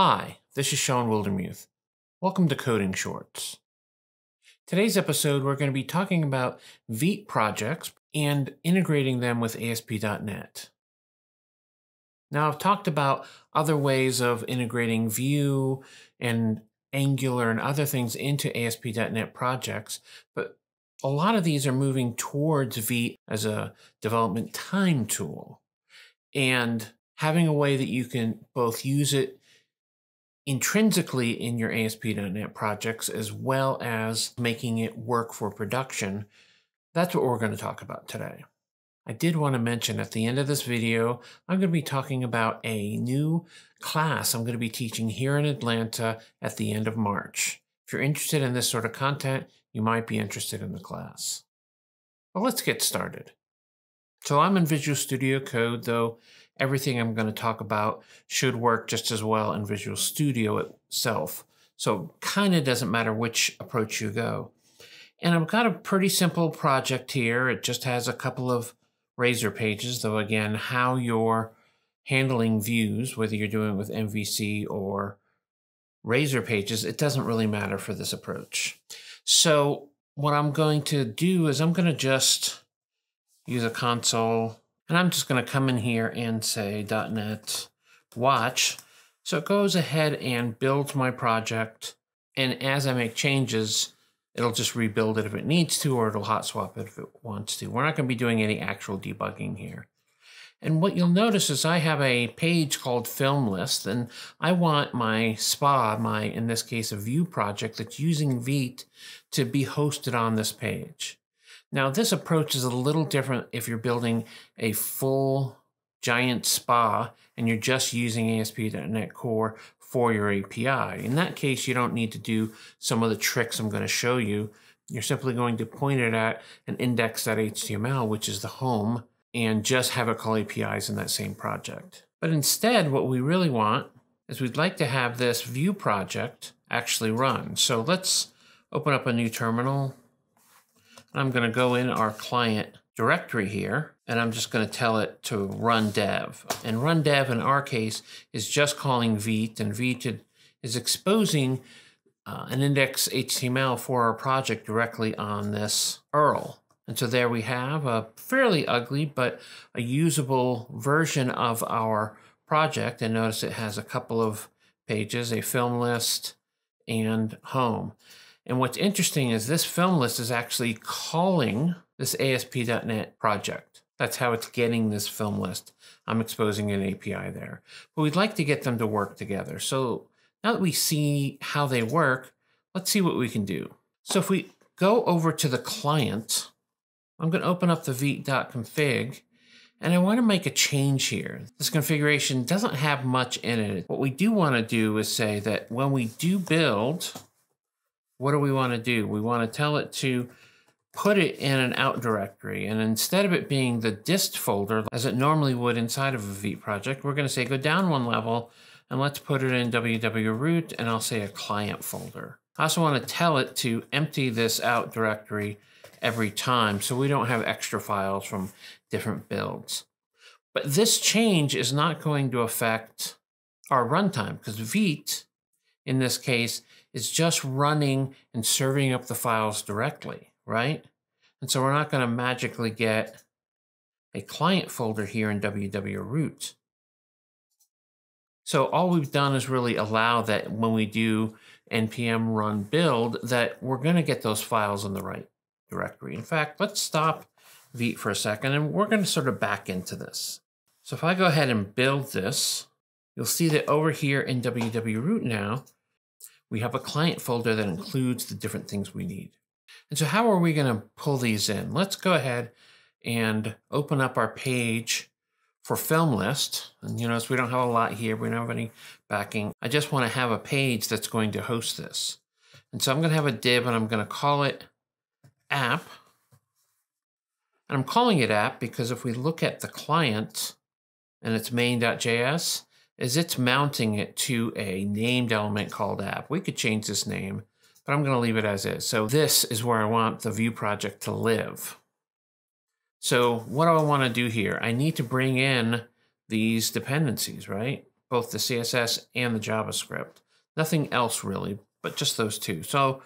Hi, this is Shawn Wildermuth. Welcome to Coding Shorts. Today's episode, we're going to be talking about Vite projects and integrating them with ASP.NET. Now, I've talked about other ways of integrating Vue and Angular and other things into ASP.NET projects, but a lot of these are moving towards Vite as a development time tool. And having a way that you can both use it intrinsically in your ASP.NET projects as well as making it work for production, that's what we're going to talk about today. I did want to mention at the end of this video, I'm going to be talking about a new class I'm going to be teaching here in Atlanta at the end of March. If you're interested in this sort of content, you might be interested in the class. But let's get started. So I'm in Visual Studio Code, though everything I'm going to talk about should work just as well in Visual Studio itself. So it kind of doesn't matter which approach you go. And I've got a pretty simple project here. It just has a couple of Razor pages, though again, how you're handling views, whether you're doing it with MVC or Razor pages, it doesn't really matter for this approach. So what I'm going to do is I'm going to just use a console, and I'm just going to come in here and say .NET Watch. So it goes ahead and builds my project, and as I make changes, it'll just rebuild it if it needs to, or it'll hot swap it if it wants to. We're not going to be doing any actual debugging here. And what you'll notice is I have a page called FilmList, and I want my SPA, in this case, a Vue project that's using Vite to be hosted on this page. Now, this approach is a little different if you're building a full giant SPA and you're just using ASP.NET Core for your API. In that case, you don't need to do some of the tricks I'm going to show you. You're simply going to point it at an index.html, which is the home, and just have it call APIs in that same project. But instead, what we really want is we'd like to have this Vue project actually run. So let's open up a new terminal. I'm going to go in our client directory here, and I'm just going to tell it to run dev. And run dev in our case is just calling Vite, and Vite is exposing an index HTML for our project directly on this URL. And so there we have a fairly ugly, but a usable version of our project. And notice it has a couple of pages, a film list and home. And what's interesting is this film list is actually calling this ASP.NET project. That's how it's getting this film list. I'm exposing an API there. But we'd like to get them to work together. So now that we see how they work, let's see what we can do. So if we go over to the client, I'm going to open up the Vite.config, and I want to make a change here. This configuration doesn't have much in it. What we do want to do is say that when we do build, what do we want to do? We want to tell it to put it in an out directory. And instead of it being the dist folder, as it normally would inside of a Vite project, we're going to say go down one level and let's put it in wwwroot, and I'll say a client folder. I also want to tell it to empty this out directory every time so we don't have extra files from different builds. But this change is not going to affect our runtime because Vite, in this case, is just running and serving up the files directly, right? And so we're not going to magically get a client folder here in wwwroot. So all we've done is really allow that when we do npm run build, that we're going to get those files in the right directory. In fact, let's stop Vite for a second, and we're going to sort of back into this. So if I go ahead and build this, you'll see that over here in wwwroot now, we have a client folder that includes the different things we need. And so how are we going to pull these in? Let's go ahead and open up our page for FilmList. And you notice we don't have a lot here. We don't have any backing. I just want to have a page that's going to host this. And so I'm going to have a div, and I'm going to call it app. And I'm calling it app because if we look at the client and its main.js, is it's mounting it to a named element called app. We could change this name, but I'm going to leave it as is. So this is where I want the Vue project to live. So what do I want to do here? I need to bring in these dependencies, right? both the CSS and the JavaScript. Nothing else really, but just those two. So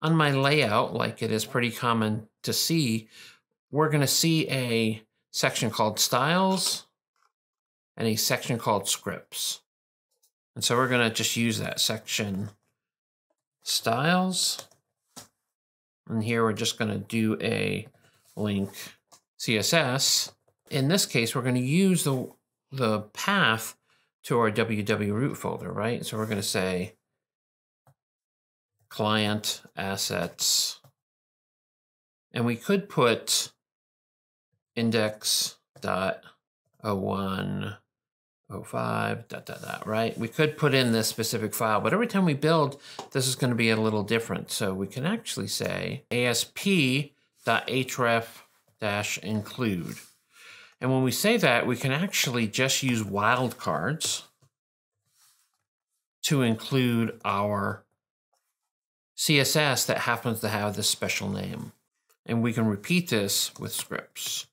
on my layout, like it is pretty common to see, we're going to see a section called styles and a section called scripts. And so we're going to just use that section styles. And here we're just going to do a link CSS. In this case, we're going to use the path to our wwwroot folder, right? So we're going to say client assets, and we could put index.0105 ... right? We could put in this specific file, but every time we build, this is going to be a little different. So we can actually say asp.href-include. And when we say that, we can actually just use wildcards to include our CSS that happens to have this special name. And we can repeat this with scripts.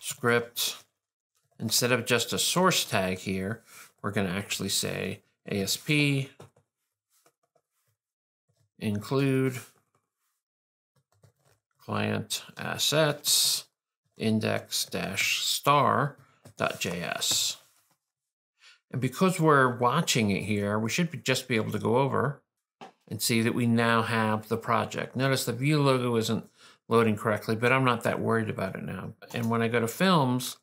Script, instead of just a source tag here, we're going to actually say ASP include client assets index-star.js. And because we're watching it here, we should just be able to go over and see that we now have the project. Notice the Vue logo isn't loading correctly, but I'm not that worried about it now. And when I go to films,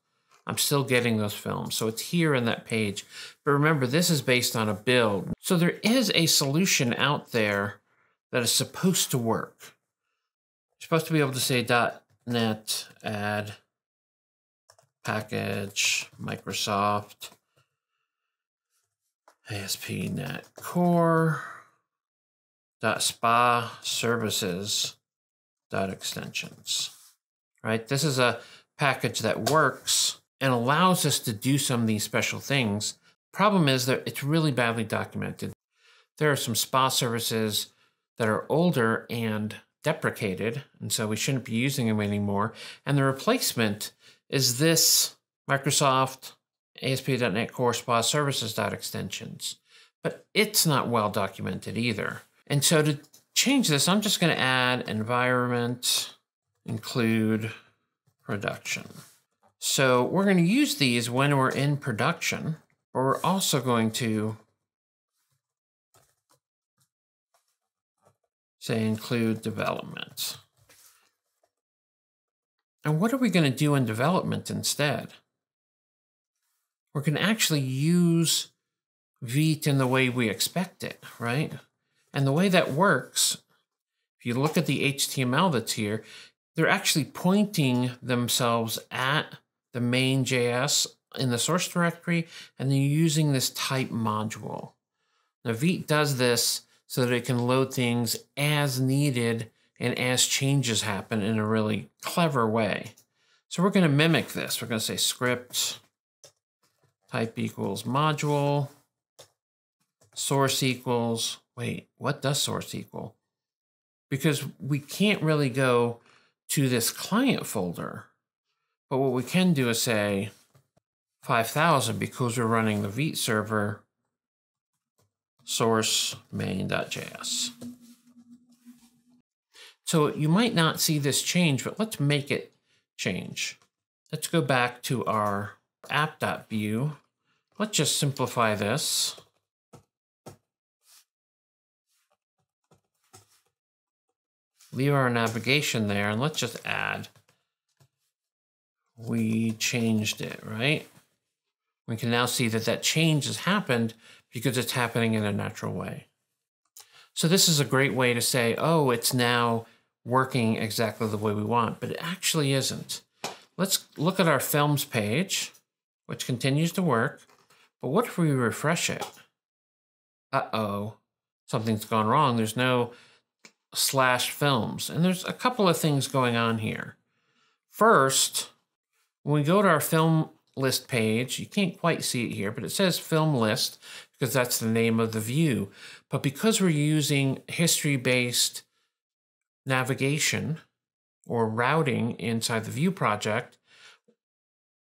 I'm still getting those films. So it's here in that page. But remember, this is based on a build. So there is a solution out there that is supposed to work. You're supposed to be able to say .NET add package Microsoft ASP.NET Core .SPA services extensions, right? This is a package that works and allows us to do some of these special things. Problem is that it's really badly documented. There are some SPA services that are older and deprecated, and so we shouldn't be using them anymore. And the replacement is this Microsoft ASP.NET Core SPA services extensions, but it's not well documented either. And so to change this, I'm just going to add environment include production. So we're going to use these when we're in production, but we're also going to say include development. And what are we going to do in development instead? We're going to actually use Vite in the way we expect it, right? And the way that works, if you look at the HTML that's here, they're actually pointing themselves at the main.js in the source directory, and they're using this type module. Now, Vite does this so that it can load things as needed and as changes happen in a really clever way. So we're going to mimic this. We're going to say script type equals module, source equals... wait, what does source equal? Because we can't really go to this client folder, but what we can do is say 5000, because we're running the Vite server, source main.js. So you might not see this change, but let's make it change. Let's go back to our app.vue. Let's just simplify this. Leave our navigation there, and let's just add, we changed it, right? We can now see that that change has happened because it's happening in a natural way. So this is a great way to say, oh, it's now working exactly the way we want, but it actually isn't. Let's look at our films page, which continues to work, but what if we refresh it? Uh-oh, something's gone wrong. There's no /films. And there's a couple of things going on here. First, when we go to our film list page, you can't quite see it here, but it says film list because that's the name of the view. But because we're using history-based navigation or routing inside the view project,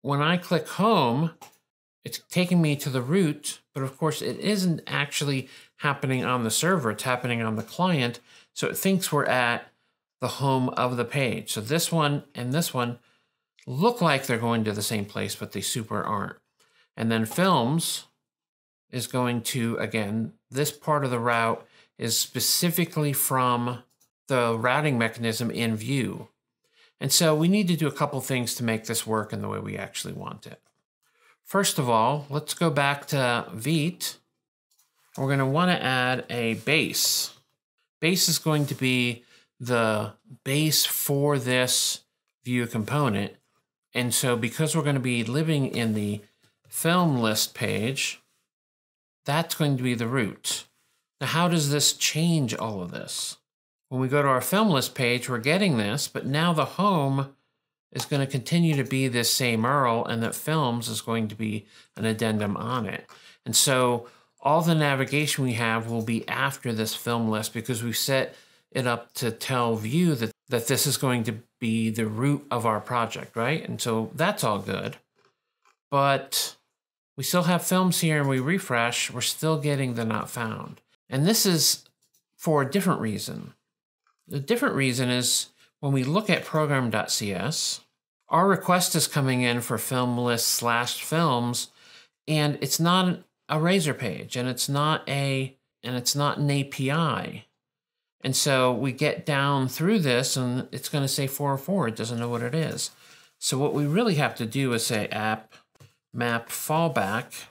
when I click home, it's taking me to the root, but of course it isn't actually happening on the server, it's happening on the client. So it thinks we're at the home of the page. So this one and this one look like they're going to the same place, but they super aren't. And then films is going to, again, this part of the route is specifically from the routing mechanism in Vue. And so we need to do a couple things to make this work in the way we actually want it. First of all, let's go back to Vite. We're going to want to add a base. Base is going to be the base for this Vue component. And so because we're going to be living in the film list page, that's going to be the root. Now, how does this change all of this? When we go to our film list page, we're getting this, but now the home is going to continue to be this same URL, and that films is going to be an addendum on it. And so all the navigation we have will be after this film list because we've set it up to tell Vue that this is going to be the root of our project, right? And so that's all good, but we still have films here and we refresh, we're still getting the not found. And this is for a different reason. The different reason is when we look at program.cs, our request is coming in for FilmList/films, and it's not a Razor page, and it's not an API. And so we get down through this and it's going to say 404, it doesn't know what it is. So what we really have to do is say app map fallback,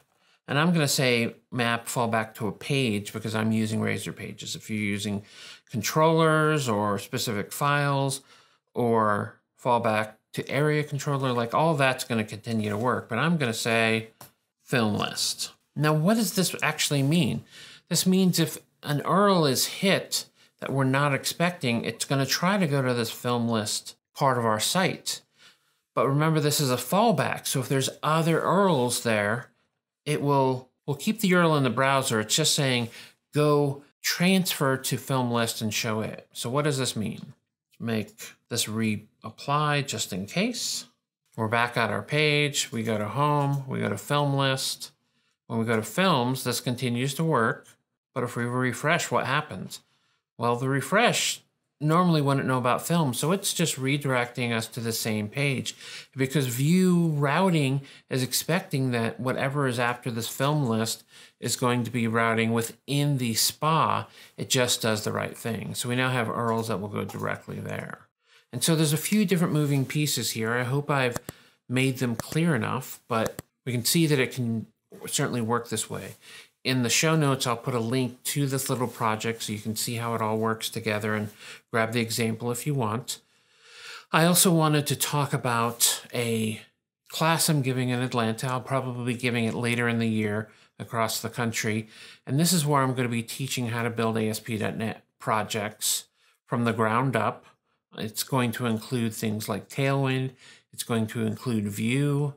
and I'm going to say map fallback to a page because I'm using Razor pages. If you're using controllers or specific files or fallback to area controller, like all that's going to continue to work, but I'm going to say film list. Now, what does this actually mean? This means if an URL is hit that we're not expecting, it's going to try to go to this film list part of our site. But remember, this is a fallback. So if there's other URLs there, it will keep the URL in the browser. It's just saying, go transfer to film list and show it. So what does this mean? Make this reapply just in case. We're back at our page. We go to home, we go to film list. When we go to films, this continues to work. But if we refresh, what happens? Well, the refresh normally wouldn't know about film, so it's just redirecting us to the same page because Vue routing is expecting that whatever is after this film list is going to be routing within the SPA. It just does the right thing. So we now have URLs that will go directly there. And so there's a few different moving pieces here. I hope I've made them clear enough, but we can see that it can certainly work this way. In the show notes, I'll put a link to this little project so you can see how it all works together and grab the example if you want. I also wanted to talk about a class I'm giving in Atlanta. I'll probably be giving it later in the year across the country. And this is where I'm going to be teaching how to build ASP.NET projects from the ground up. It's going to include things like Tailwind. It's going to include Vue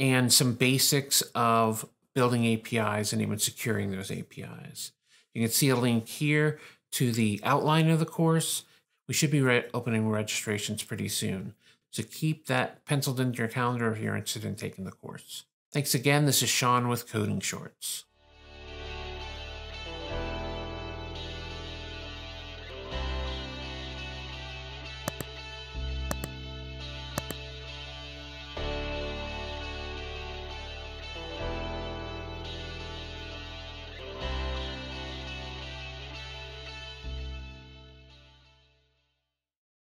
and some basics of building APIs and even securing those APIs. You can see a link here to the outline of the course. We should be opening registrations pretty soon. So keep that penciled into your calendar if you're interested in taking the course. Thanks again. This is Shawn with Coding Shorts.